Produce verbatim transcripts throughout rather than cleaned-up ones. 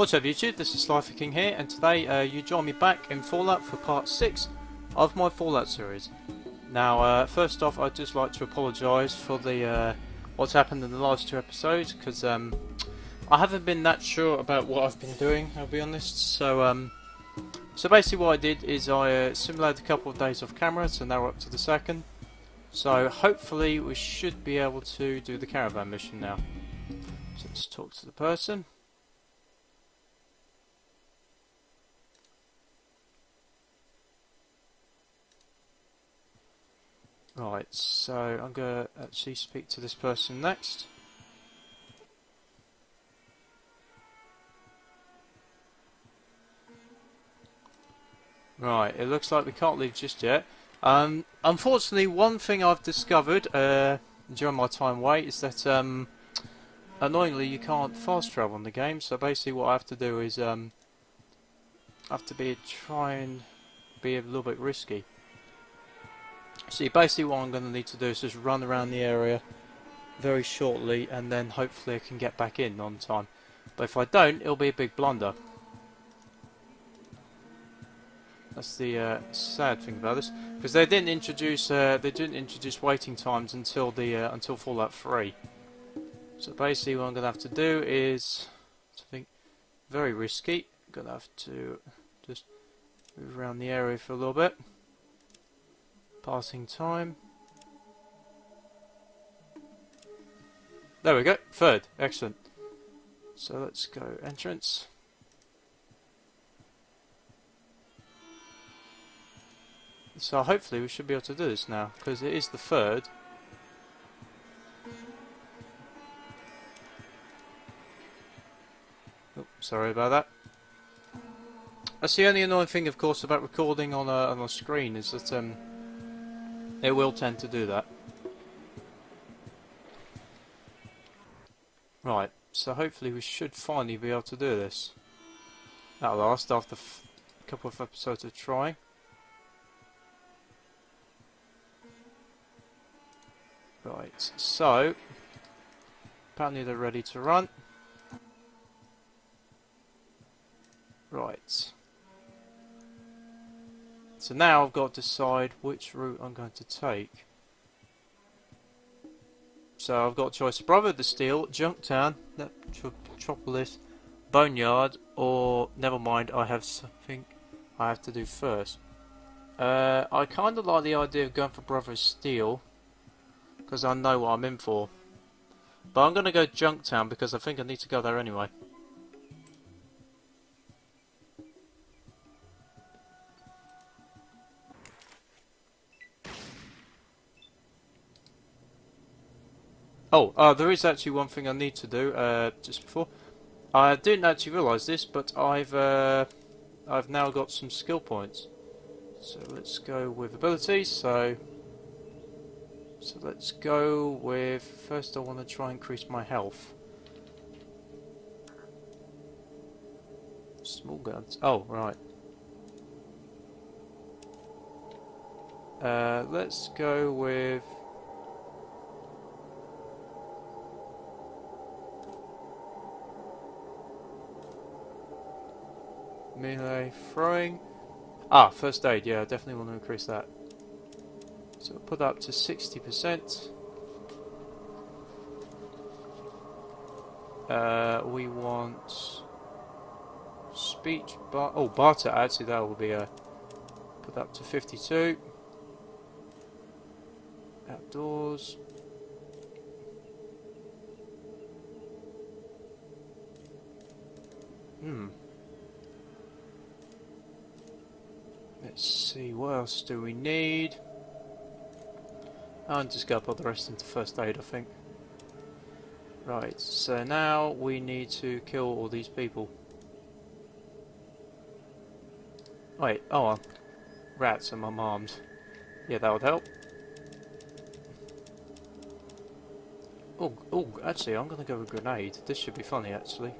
What's up YouTube, this is SliferKing here, and today uh, you join me back in Fallout for part six of my Fallout series. Now uh, first off, I'd just like to apologise for the uh, what's happened in the last two episodes, because um, I haven't been that sure about what I've been doing, I'll be honest. So um, so basically what I did is I uh, simulated a couple of days off camera, so now we're up to the second. So hopefully we should be able to do the caravan mission now. So let's talk to the person. Right, so I'm going to actually speak to this person next. Right, it looks like we can't leave just yet. Um, unfortunately, one thing I've discovered uh, during my time away is that um, annoyingly you can't fast travel in the game. So basically what I have to do is um, I have to be try and be a little bit risky. See, basically what I'm going to need to do is just run around the area very shortly, and then hopefully I can get back in on time. But if I don't, it'll be a big blunder. That's the uh, sad thing about this, because they didn't introduce uh, they didn't introduce waiting times until the uh, until Fallout three. So basically, what I'm going to have to do is something very risky. I'm going to have to just move around the area for a little bit. Passing time. There we go. Third. Excellent. So let's go entrance. So hopefully we should be able to do this now, because it is the third. Oh, sorry about that. That's the only annoying thing, of course, about recording on a on a screen, is that um. It will tend to do that. Right, so hopefully we should finally be able to do this. At last, after a couple of episodes of trying. Right, so apparently they're ready to run. Right. So now I've got to decide which route I'm going to take. So I've got a choice of Brother of the Steel, Junktown, Metropolis, Boneyard, or never mind, I have something I have to do first. Uh, I kind of like the idea of going for Brother of Steel, because I know what I'm in for. But I'm going to go Junktown, because I think I need to go there anyway. Oh, uh, there is actually one thing I need to do uh, just before. I didn't actually realise this, but I've uh, I've now got some skill points. So let's go with abilities. So so let's go with first. I want to try and increase my health. Small guns. Oh right. Uh, let's go with. Melee throwing. Ah, first aid. Yeah, I definitely want to increase that. So we'll put that up to sixty percent. Uh, we want speech bar. Oh, barter. Actually, that will be a. Put that up to fifty-two. Outdoors. Hmm. Let's see, what else do we need? I'll just go put the rest into first aid, I think. Right, so now we need to kill all these people. Wait, oh, rats and I'm armed. Yeah, that would help. Oh, oh, actually, I'm going to go with a grenade. This should be funny, actually.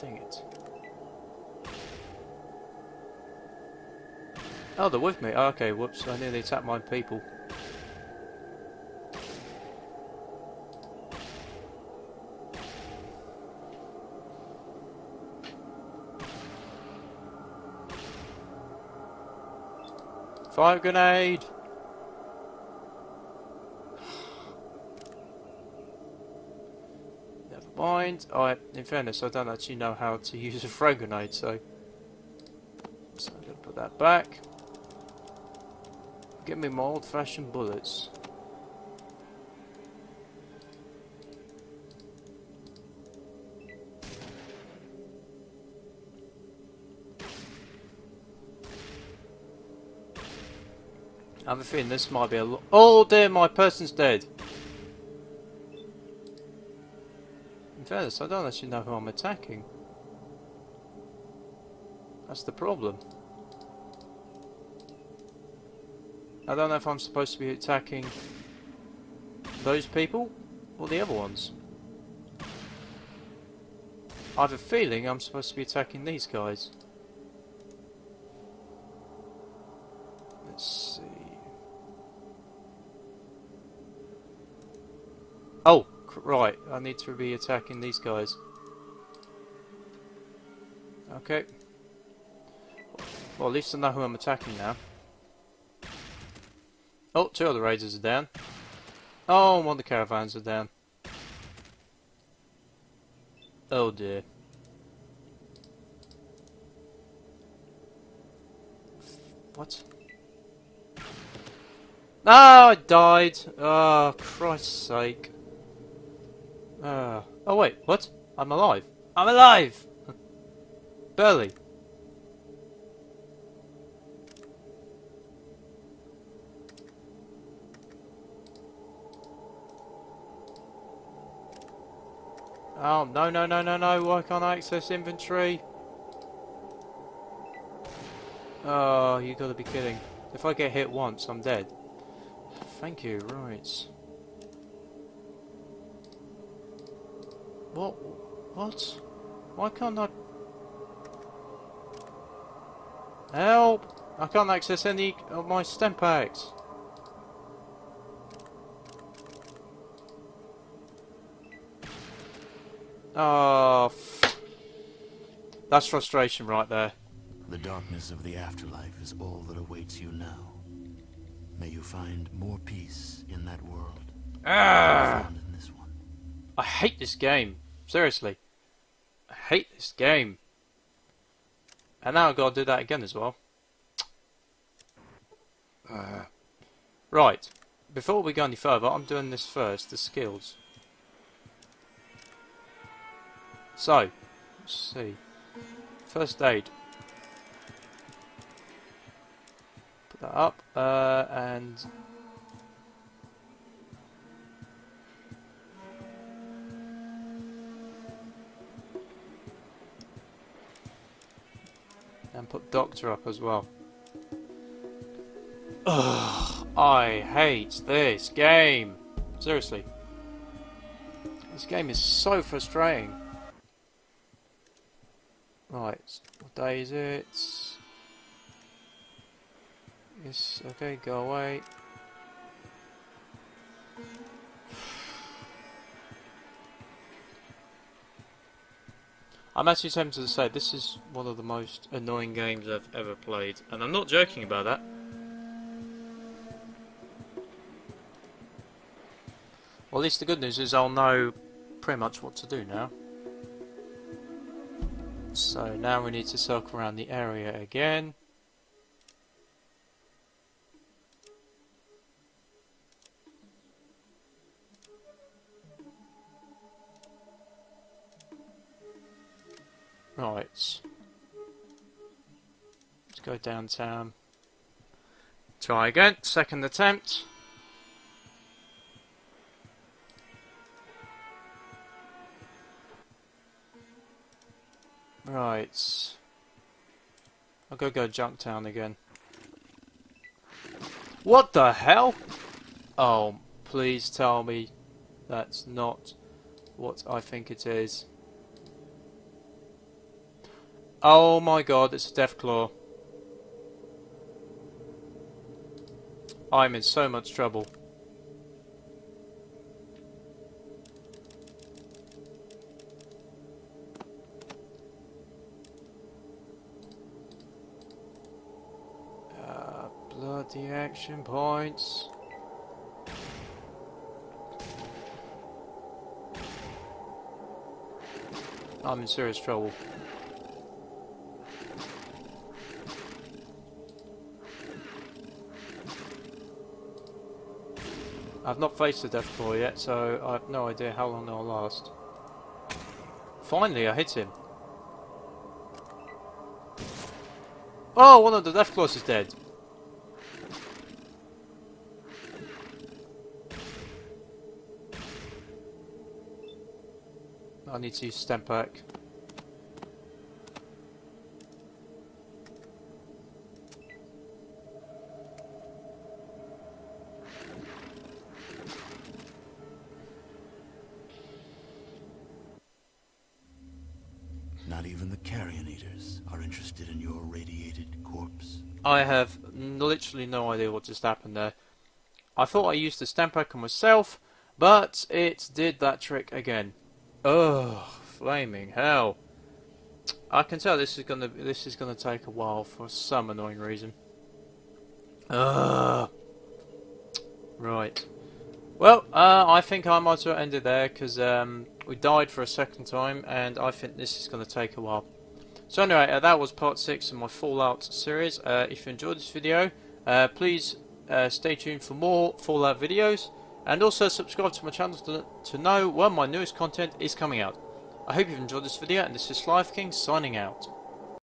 Dang it. Oh, they're with me. Oh, okay, whoops, I nearly attacked my people. Fire grenade! Never mind. I, in fairness, I don't actually know how to use a frag grenade, so... So I'm going to put that back. Give me my old-fashioned bullets. I have a feeling this might be a lot. Oh dear, my person's dead. In fairness, I don't actually know who I'm attacking. That's the problem. I don't know if I'm supposed to be attacking those people or the other ones. I have a feeling I'm supposed to be attacking these guys. Let's see. Oh, right, I need to be attacking these guys. Okay. Well, at least I know who I'm attacking now. Oh, two other raiders are down. Oh, one of the caravans are down. Oh dear. What? Ah, I died! Oh, Christ's sake. Uh, oh wait, what? I'm alive. I'm alive! Barely. Oh, no, no, no, no, no. Why can't I access inventory? Oh, you gotta be kidding. If I get hit once, I'm dead. Thank you, right. What? What? Why can't I... Help! I can't access any of my stem packs. Oh, f that's frustration right there. The darkness of the afterlife is all that awaits you now. May you find more peace in that world. Ah! Found in this one. I hate this game. Seriously. I hate this game. And now I've got to do that again as well. Uh. Right. Before we go any further, I'm doing this first, the skills. So, let's see. First aid. Put that up, uh, and... and put doctor up as well. Ugh, I hate this game! Seriously. This game is so frustrating. Right, what day is it? Yes, okay, go away. I'm actually tempted to say this is one of the most annoying games I've ever played, and I'm not joking about that. Well, at least the good news is I'll know pretty much what to do now. So now we need to circle around the area again. Right. Let's go downtown. Try again. Second attempt. Right. I'll go go Junktown again. What the hell? Oh, please tell me that's not what I think it is. Oh my god, it's a Deathclaw. I'm in so much trouble. not the action points. I'm in serious trouble. I've not faced the Deathclaw yet, so I have no idea how long they'll last. Finally, I hit him. Oh, one of the Deathclaws is dead. I need to use stem pack. Not even the carrion eaters are interested in your radiated corpse. I have literally no idea what just happened there. I thought I used the stem pack on myself, but it did that trick again. Oh, flaming hell! I can tell this is gonna this is gonna take a while for some annoying reason. Ugh. Right. Well, uh, I think I might as well end it there because um, we died for a second time, and I think this is gonna take a while. So anyway, uh, that was part six of my Fallout series. Uh, if you enjoyed this video, uh, please uh, stay tuned for more Fallout videos. And also subscribe to my channel to, to know when my newest content is coming out. I hope you've enjoyed this video, and this is SliferKing signing out.